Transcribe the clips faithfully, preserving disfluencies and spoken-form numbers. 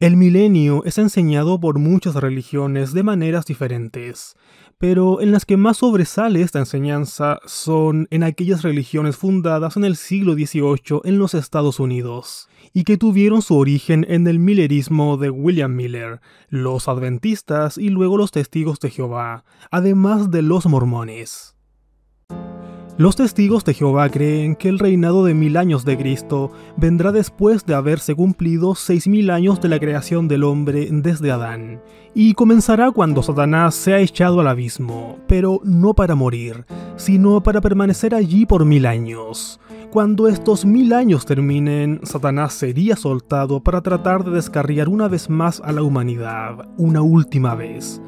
El milenio es enseñado por muchas religiones de maneras diferentes, pero en las que más sobresale esta enseñanza son en aquellas religiones fundadas en el siglo dieciocho en los Estados Unidos, y que tuvieron su origen en el millerismo de William Miller, los adventistas y luego los testigos de Jehová, además de los mormones. Los testigos de Jehová creen que el reinado de mil años de Cristo vendrá después de haberse cumplido seis mil años de la creación del hombre desde Adán, y comenzará cuando Satanás sea echado al abismo, pero no para morir, sino para permanecer allí por mil años. Cuando estos mil años terminen, Satanás sería soltado para tratar de descarriar una vez más a la humanidad, una última vez.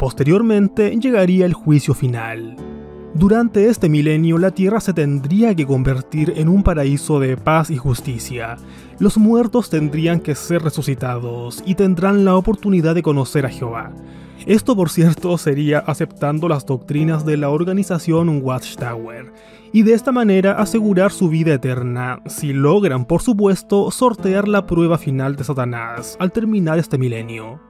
Posteriormente llegaría el juicio final. Durante este milenio, la Tierra se tendría que convertir en un paraíso de paz y justicia. Los muertos tendrían que ser resucitados y tendrán la oportunidad de conocer a Jehová. Esto, por cierto, sería aceptando las doctrinas de la organización Watchtower, y de esta manera asegurar su vida eterna, si logran, por supuesto, sortear la prueba final de Satanás al terminar este milenio.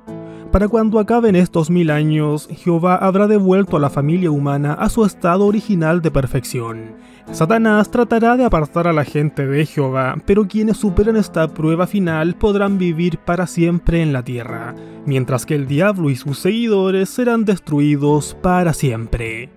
Para cuando acaben estos mil años, Jehová habrá devuelto a la familia humana a su estado original de perfección. Satanás tratará de apartar a la gente de Jehová, pero quienes superan esta prueba final podrán vivir para siempre en la tierra, mientras que el diablo y sus seguidores serán destruidos para siempre.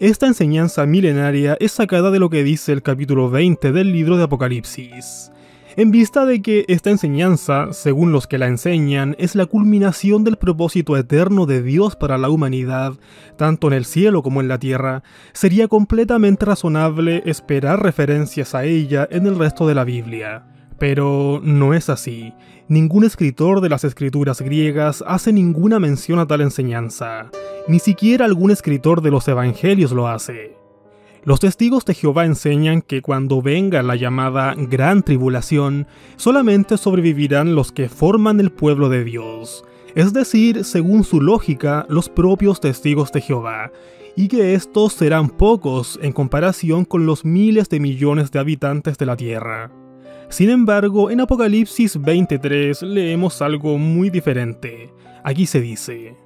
Esta enseñanza milenaria es sacada de lo que dice el capítulo veinte del libro de Apocalipsis. En vista de que esta enseñanza, según los que la enseñan, es la culminación del propósito eterno de Dios para la humanidad, tanto en el cielo como en la tierra, sería completamente razonable esperar referencias a ella en el resto de la Biblia. Pero no es así. Ningún escritor de las escrituras griegas hace ninguna mención a tal enseñanza. Ni siquiera algún escritor de los evangelios lo hace. Los testigos de Jehová enseñan que cuando venga la llamada gran tribulación, solamente sobrevivirán los que forman el pueblo de Dios, es decir, según su lógica, los propios testigos de Jehová, y que estos serán pocos en comparación con los miles de millones de habitantes de la tierra. Sin embargo, en Apocalipsis veintitrés leemos algo muy diferente. Aquí se dice: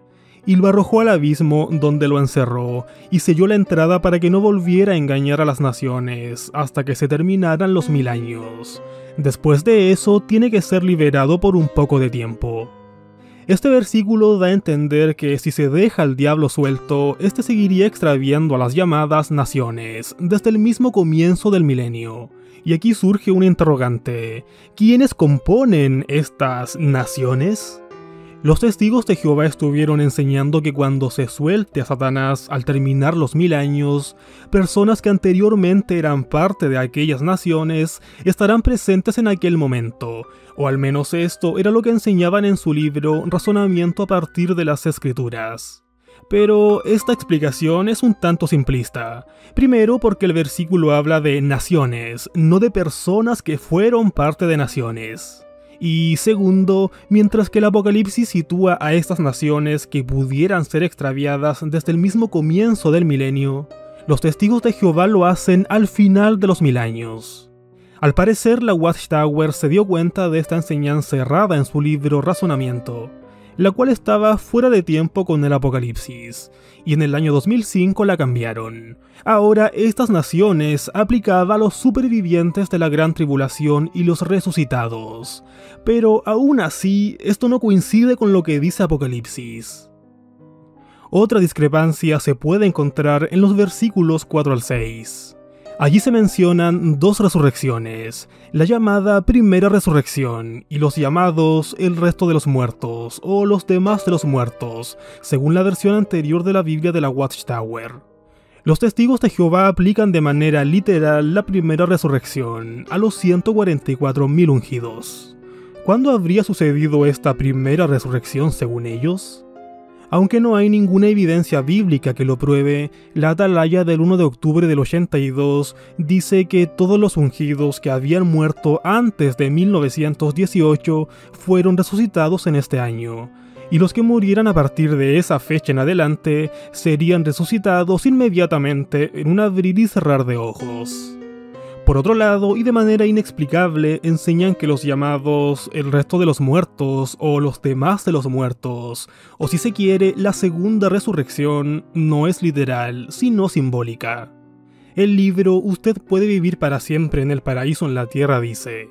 y lo arrojó al abismo, donde lo encerró, y selló la entrada para que no volviera a engañar a las naciones, hasta que se terminaran los mil años. Después de eso, tiene que ser liberado por un poco de tiempo. Este versículo da a entender que si se deja al diablo suelto, este seguiría extraviando a las llamadas naciones, desde el mismo comienzo del milenio. Y aquí surge un interrogante: ¿quiénes componen estas naciones? Los testigos de Jehová estuvieron enseñando que cuando se suelte a Satanás al terminar los mil años, personas que anteriormente eran parte de aquellas naciones estarán presentes en aquel momento, o al menos esto era lo que enseñaban en su libro Razonamiento a partir de las Escrituras. Pero esta explicación es un tanto simplista. Primero, porque el versículo habla de naciones, no de personas que fueron parte de naciones. Y segundo, mientras que el Apocalipsis sitúa a estas naciones que pudieran ser extraviadas desde el mismo comienzo del milenio, los testigos de Jehová lo hacen al final de los mil años. Al parecer, la Watchtower se dio cuenta de esta enseñanza errada en su libro Razonamiento, la cual estaba fuera de tiempo con el Apocalipsis, y en el año dos mil cinco la cambiaron. Ahora, estas naciones aplicaba a los supervivientes de la gran tribulación y los resucitados, pero aún así, esto no coincide con lo que dice Apocalipsis. Otra discrepancia se puede encontrar en los versículos cuatro al seis. Allí se mencionan dos resurrecciones, la llamada primera resurrección y los llamados el resto de los muertos o los demás de los muertos, según la versión anterior de la Biblia de la Watchtower. Los testigos de Jehová aplican de manera literal la primera resurrección a los ciento cuarenta y cuatro mil ungidos. ¿Cuándo habría sucedido esta primera resurrección según ellos? Aunque no hay ninguna evidencia bíblica que lo pruebe, la atalaya del uno de octubre del ochenta y dos dice que todos los ungidos que habían muerto antes de mil novecientos dieciocho fueron resucitados en este año, y los que murieran a partir de esa fecha en adelante serían resucitados inmediatamente en un abrir y cerrar de ojos. Por otro lado, y de manera inexplicable, enseñan que los llamados el resto de los muertos o los demás de los muertos, o si se quiere, la segunda resurrección, no es literal, sino simbólica. El libro Usted puede vivir para siempre en el paraíso en la tierra dice: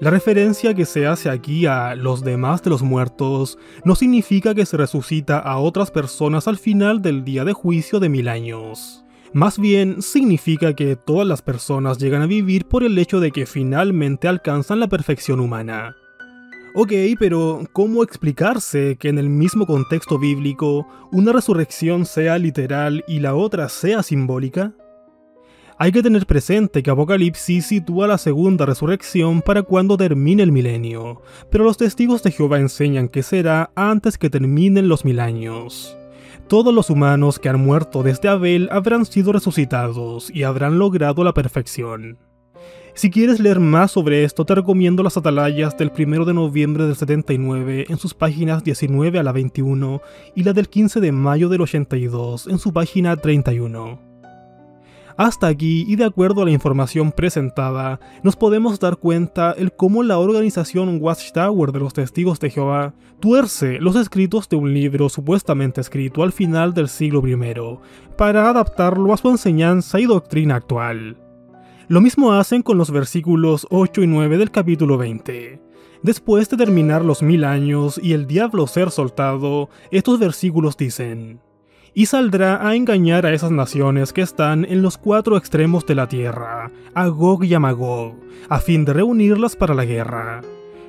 la referencia que se hace aquí a los demás de los muertos no significa que se resucita a otras personas al final del día de juicio de mil años. Más bien, significa que todas las personas llegan a vivir por el hecho de que finalmente alcanzan la perfección humana. Ok, pero ¿cómo explicarse que en el mismo contexto bíblico una resurrección sea literal y la otra sea simbólica? Hay que tener presente que Apocalipsis sitúa la segunda resurrección para cuando termine el milenio, pero los testigos de Jehová enseñan que será antes que terminen los mil años. Todos los humanos que han muerto desde Abel habrán sido resucitados y habrán logrado la perfección. Si quieres leer más sobre esto, te recomiendo las atalayas del primero de noviembre del setenta y nueve en sus páginas diecinueve a la veintiuno y la del quince de mayo del ochenta y dos en su página treinta y uno. Hasta aquí, y de acuerdo a la información presentada, nos podemos dar cuenta el cómo la organización Watchtower de los Testigos de Jehová tuerce los escritos de un libro supuestamente escrito al final del siglo primero, para adaptarlo a su enseñanza y doctrina actual. Lo mismo hacen con los versículos ocho y nueve del capítulo veinte. Después de terminar los mil años y el diablo ser soltado, estos versículos dicen: y saldrá a engañar a esas naciones que están en los cuatro extremos de la tierra, a Gog y a Magog, a fin de reunirlas para la guerra.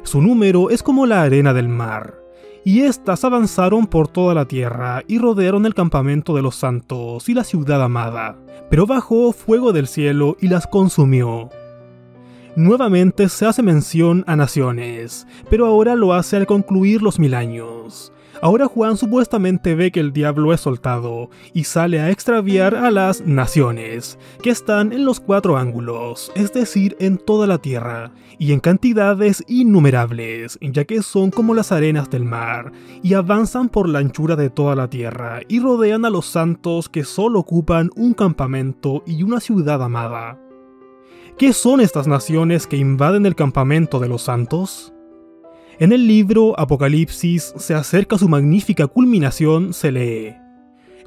Su número es como la arena del mar. Y éstas avanzaron por toda la tierra y rodearon el campamento de los santos y la ciudad amada, pero bajó fuego del cielo y las consumió. Nuevamente se hace mención a naciones, pero ahora lo hace al concluir los mil años. Ahora Juan supuestamente ve que el diablo es soltado y sale a extraviar a las naciones, que están en los cuatro ángulos, es decir, en toda la tierra, y en cantidades innumerables, ya que son como las arenas del mar, y avanzan por la anchura de toda la tierra y rodean a los santos que solo ocupan un campamento y una ciudad amada. ¿Qué son estas naciones que invaden el campamento de los santos? En el libro Apocalipsis se acerca a su magnífica culminación, se lee: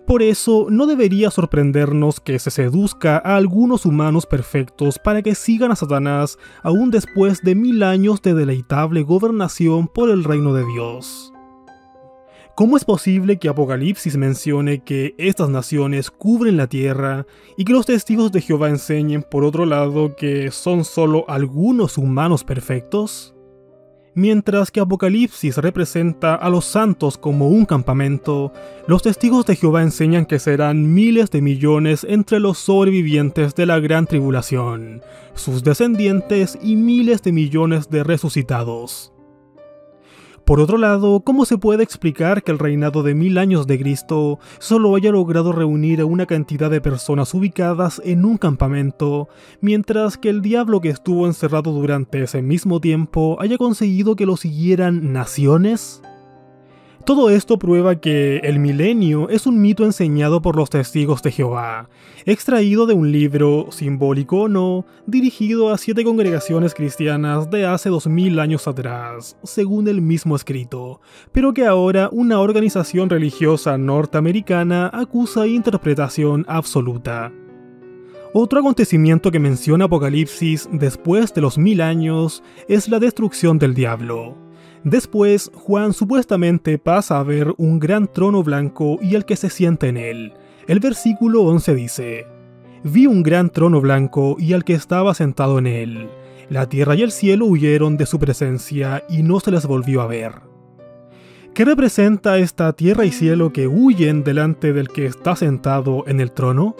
por eso no debería sorprendernos que se seduzca a algunos humanos perfectos para que sigan a Satanás aún después de mil años de deleitable gobernación por el reino de Dios. ¿Cómo es posible que Apocalipsis mencione que estas naciones cubren la tierra y que los testigos de Jehová enseñen por otro lado que son solo algunos humanos perfectos? Mientras que Apocalipsis representa a los santos como un campamento, los testigos de Jehová enseñan que serán miles de millones entre los sobrevivientes de la gran tribulación, sus descendientes y miles de millones de resucitados. Por otro lado, ¿cómo se puede explicar que el reinado de mil años de Cristo solo haya logrado reunir a una cantidad de personas ubicadas en un campamento, mientras que el diablo que estuvo encerrado durante ese mismo tiempo haya conseguido que lo siguieran naciones? Todo esto prueba que el milenio es un mito enseñado por los testigos de Jehová, extraído de un libro, simbólico o no, dirigido a siete congregaciones cristianas de hace dos mil años atrás, según el mismo escrito, pero que ahora una organización religiosa norteamericana acusa interpretación absoluta. Otro acontecimiento que menciona Apocalipsis después de los mil años es la destrucción del diablo. Después, Juan supuestamente pasa a ver un gran trono blanco y al que se sienta en él. El versículo once dice: vi un gran trono blanco y al que estaba sentado en él. La tierra y el cielo huyeron de su presencia y no se les volvió a ver. ¿Qué representa esta tierra y cielo que huyen delante del que está sentado en el trono?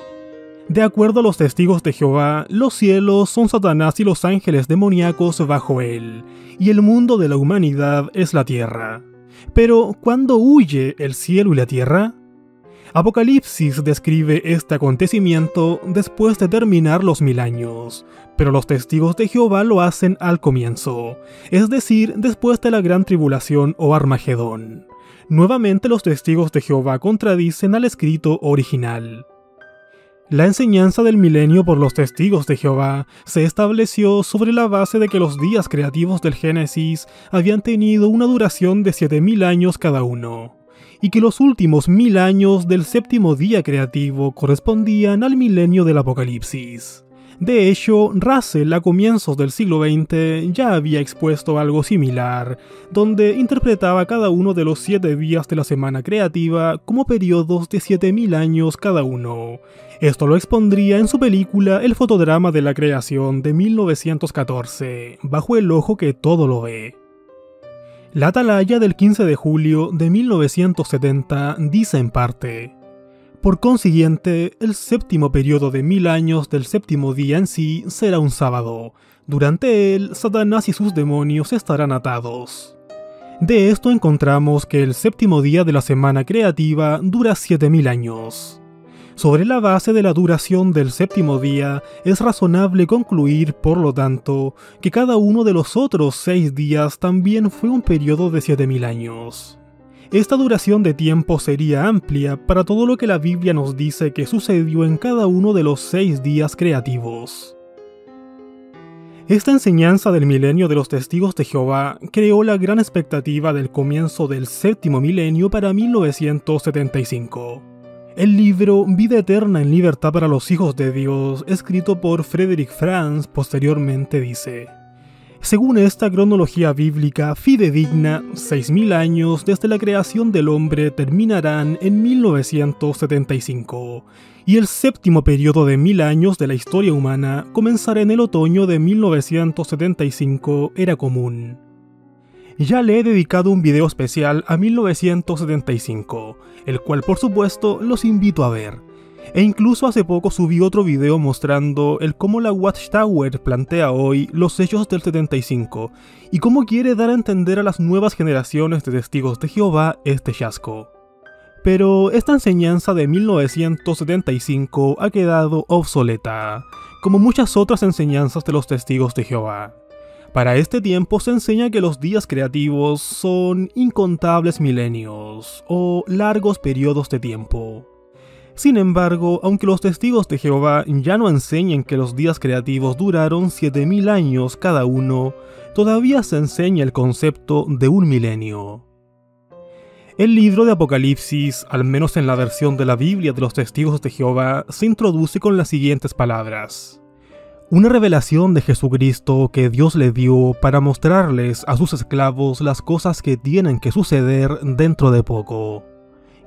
De acuerdo a los testigos de Jehová, los cielos son Satanás y los ángeles demoníacos bajo él, y el mundo de la humanidad es la tierra. Pero, ¿cuándo huye el cielo y la tierra? Apocalipsis describe este acontecimiento después de terminar los mil años, pero los testigos de Jehová lo hacen al comienzo, es decir, después de la gran tribulación o Armagedón. Nuevamente los testigos de Jehová contradicen al escrito original. La enseñanza del milenio por los testigos de Jehová se estableció sobre la base de que los días creativos del Génesis habían tenido una duración de siete mil años cada uno, y que los últimos mil años del séptimo día creativo correspondían al milenio del Apocalipsis. De hecho, Russell a comienzos del siglo veinte ya había expuesto algo similar, donde interpretaba cada uno de los siete días de la semana creativa como periodos de siete mil años cada uno. Esto lo expondría en su película El fotodrama de la creación de mil novecientos catorce, bajo el ojo que todo lo ve. La atalaya del quince de julio de mil novecientos setenta dice en parte: por consiguiente, el séptimo periodo de mil años del séptimo día en sí será un sábado. Durante él, Satanás y sus demonios estarán atados. De esto encontramos que el séptimo día de la semana creativa dura siete mil años. Sobre la base de la duración del séptimo día, es razonable concluir, por lo tanto, que cada uno de los otros seis días también fue un periodo de siete mil años. Esta duración de tiempo sería amplia para todo lo que la Biblia nos dice que sucedió en cada uno de los seis días creativos. Esta enseñanza del milenio de los testigos de Jehová creó la gran expectativa del comienzo del séptimo milenio para mil novecientos setenta y cinco. El libro Vida Eterna en Libertad para los Hijos de Dios, escrito por Frederick Franz, posteriormente dice: según esta cronología bíblica fidedigna, seis mil años desde la creación del hombre terminarán en mil novecientos setenta y cinco, y el séptimo periodo de mil años de la historia humana comenzará en el otoño de mil novecientos setenta y cinco, era común. Ya le he dedicado un video especial a mil novecientos setenta y cinco, el cual por supuesto los invito a ver. E incluso hace poco subí otro video mostrando el cómo la Watchtower plantea hoy los hechos del setenta y cinco, y cómo quiere dar a entender a las nuevas generaciones de testigos de Jehová este chasco. Pero esta enseñanza de mil novecientos setenta y cinco ha quedado obsoleta, como muchas otras enseñanzas de los testigos de Jehová. Para este tiempo se enseña que los días creativos son incontables milenios, o largos periodos de tiempo. Sin embargo, aunque los testigos de Jehová ya no enseñen que los días creativos duraron siete mil años cada uno, todavía se enseña el concepto de un milenio. El libro de Apocalipsis, al menos en la versión de la Biblia de los testigos de Jehová, se introduce con las siguientes palabras: una revelación de Jesucristo que Dios le dio para mostrarles a sus esclavos las cosas que tienen que suceder dentro de poco,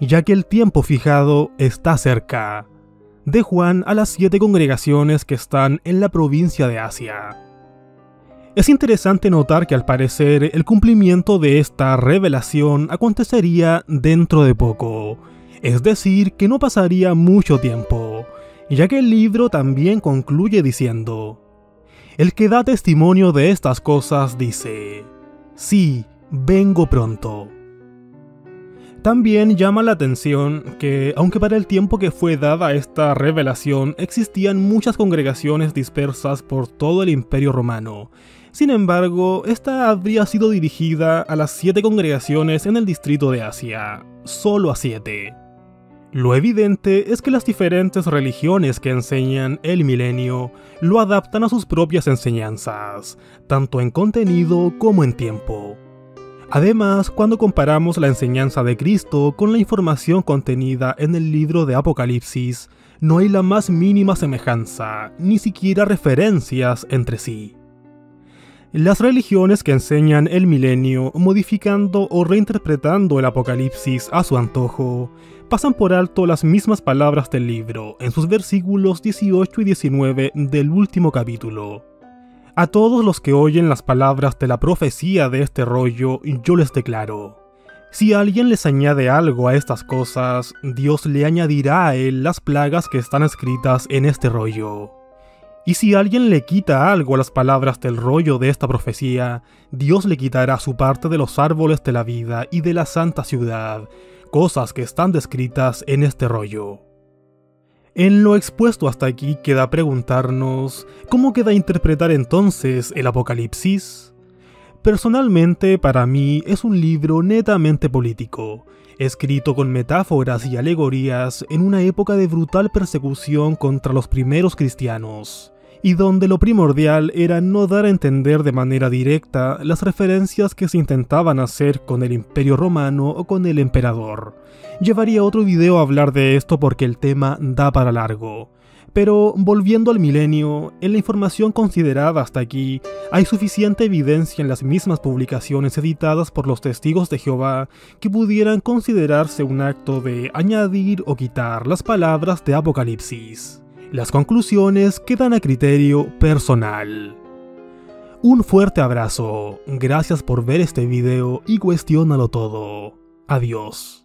ya que el tiempo fijado está cerca. De Juan a las siete congregaciones que están en la provincia de Asia. Es interesante notar que al parecer el cumplimiento de esta revelación acontecería dentro de poco, es decir, que no pasaría mucho tiempo, ya que el libro también concluye diciendo: el que da testimonio de estas cosas dice, sí, vengo pronto. También llama la atención que, aunque para el tiempo que fue dada esta revelación existían muchas congregaciones dispersas por todo el Imperio Romano, sin embargo, esta habría sido dirigida a las siete congregaciones en el distrito de Asia, solo a siete. Lo evidente es que las diferentes religiones que enseñan el milenio lo adaptan a sus propias enseñanzas, tanto en contenido como en tiempo. Además, cuando comparamos la enseñanza de Cristo con la información contenida en el libro de Apocalipsis, no hay la más mínima semejanza, ni siquiera referencias entre sí. Las religiones que enseñan el milenio, modificando o reinterpretando el Apocalipsis a su antojo, pasan por alto las mismas palabras del libro en sus versículos dieciocho y diecinueve del último capítulo. A todos los que oyen las palabras de la profecía de este rollo, yo les declaro: si alguien les añade algo a estas cosas, Dios le añadirá a él las plagas que están escritas en este rollo. Y si alguien le quita algo a las palabras del rollo de esta profecía, Dios le quitará su parte de los árboles de la vida y de la santa ciudad, cosas que están descritas en este rollo. En lo expuesto hasta aquí queda preguntarnos, ¿cómo queda interpretar entonces el Apocalipsis? Personalmente, para mí, es un libro netamente político, escrito con metáforas y alegorías en una época de brutal persecución contra los primeros cristianos, y donde lo primordial era no dar a entender de manera directa las referencias que se intentaban hacer con el Imperio Romano o con el emperador. Llevaría otro video a hablar de esto porque el tema da para largo. Pero volviendo al milenio, en la información considerada hasta aquí, hay suficiente evidencia en las mismas publicaciones editadas por los Testigos de Jehová que pudieran considerarse un acto de añadir o quitar las palabras de Apocalipsis. Las conclusiones quedan a criterio personal. Un fuerte abrazo, gracias por ver este video y cuestiónalo todo. Adiós.